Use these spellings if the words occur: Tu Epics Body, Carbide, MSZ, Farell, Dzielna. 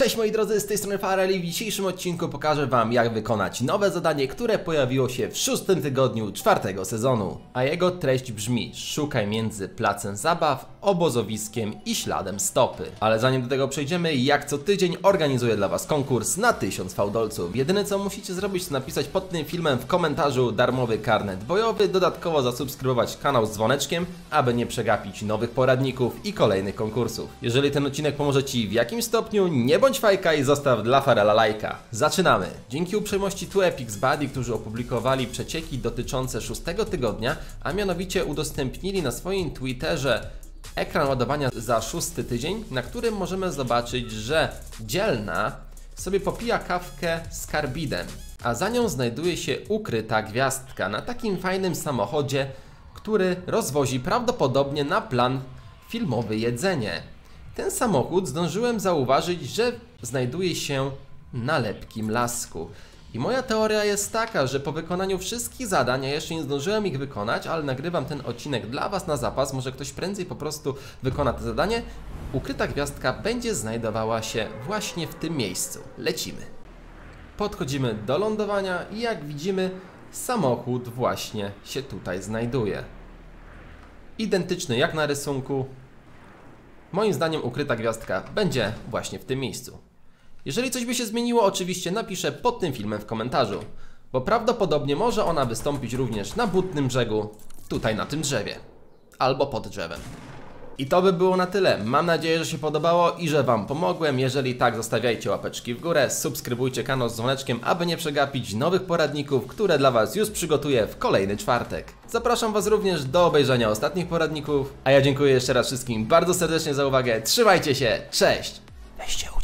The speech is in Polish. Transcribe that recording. Cześć moi drodzy, z tej strony Farell i w dzisiejszym odcinku pokażę Wam, jak wykonać nowe zadanie, które pojawiło się w 6. tygodniu 4. sezonu. A jego treść brzmi: szukaj między placem zabaw, obozowiskiem i śladem stopy. Ale zanim do tego przejdziemy, jak co tydzień organizuję dla Was konkurs na 1000 fałdolców. Jedyne co musicie zrobić, to napisać pod tym filmem w komentarzu darmowy karnet bojowy, dodatkowo zasubskrybować kanał z dzwoneczkiem, aby nie przegapić nowych poradników i kolejnych konkursów. Jeżeli ten odcinek pomoże Ci w jakimś stopniu, nie bądź fajka i zostaw dla Farella lajka. Zaczynamy! Dzięki uprzejmości Tu Epics Body, którzy opublikowali przecieki dotyczące 6 tygodnia, a mianowicie udostępnili na swoim Twitterze ekran ładowania za 6. tydzień, na którym możemy zobaczyć, że Dzielna sobie popija kawkę z Carbidem, a za nią znajduje się ukryta gwiazdka na takim fajnym samochodzie, który rozwozi prawdopodobnie na plan filmowy jedzenie. Ten samochód zdążyłem zauważyć, że znajduje się na lepkim lasku. I moja teoria jest taka, że po wykonaniu wszystkich zadań, jeszcze nie zdążyłem ich wykonać, ale nagrywam ten odcinek dla Was na zapas, może ktoś prędzej po prostu wykona to zadanie, ukryta gwiazdka będzie znajdowała się właśnie w tym miejscu. Lecimy. Podchodzimy do lądowania i jak widzimy, samochód właśnie się tutaj znajduje. Identyczny jak na rysunku. Moim zdaniem ukryta gwiazdka będzie właśnie w tym miejscu. Jeżeli coś by się zmieniło, oczywiście napiszę pod tym filmem w komentarzu, bo prawdopodobnie może ona wystąpić również na butnym brzegu, tutaj na tym drzewie, albo pod drzewem. I to by było na tyle. Mam nadzieję, że się podobało i że Wam pomogłem. Jeżeli tak, zostawiajcie łapeczki w górę, subskrybujcie kanał z dzwoneczkiem, aby nie przegapić nowych poradników, które dla Was już przygotuję w kolejny czwartek. Zapraszam Was również do obejrzenia ostatnich poradników, a ja dziękuję jeszcze raz wszystkim bardzo serdecznie za uwagę. Trzymajcie się, cześć! Weźcie